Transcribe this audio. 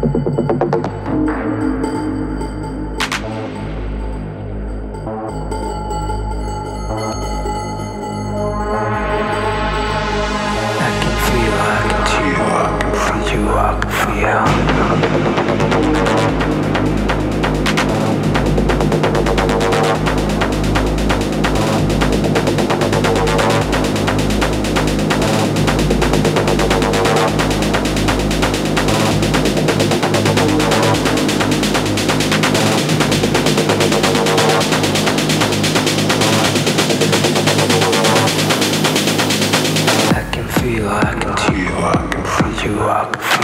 I can feel, I can see you, I can feel you, I can feel you.